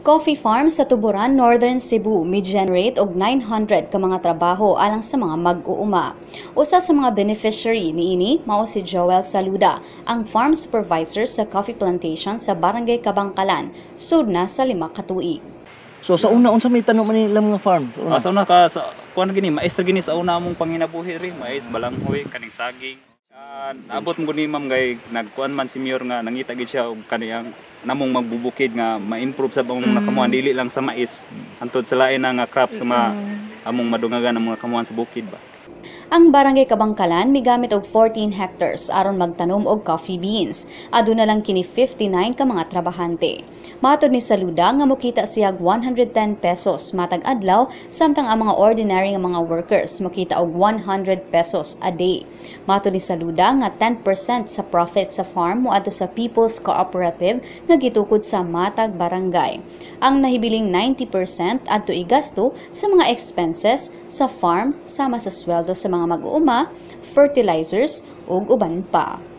Coffee farm sa Tuburan, Northern Cebu, mi-generate og 900 ka mga trabaho alang sa mga mag-uuma. Usa sa mga beneficiary niini mao si Joel Saluda, ang farm supervisor sa coffee plantation sa Barangay Kabangkalan, sudna sa 5 ka tuig. So sa una unsa may tanong man nila mga farm? Sa una ka sa kuan gini, maestro gini sa una among panginabuhi ri, mais, balanghoy, kaning saging. Abot mo ni ma'am kay nagkuan man senior nga nangita gid siya og kaniyang namong magbubukid nga ma-improve sa among nakamuan dili lang sa mais antud sa lain nga crop sa mga among madungagan ang mga kamuan sa bukid ba. Ang Barangay Kabangkalan migamit og 14 hectares aron magtanom og coffee beans. Aduna lang kini 59 ka mga trabahante. Matod ni Saluda nga mokita siya og 110 pesos matag adlaw samtang ang mga ordinary nga mga workers mokita og 100 pesos a day. Matod ni Saluda nga 10% sa profit sa farm moadto sa People's Cooperative nga gitukod sa matag barangay. Ang nahibiling 90% adto igasto sa mga expenses sa farm sama sa sweldo sa mga mag-uuma, fertilizers ug uban pa.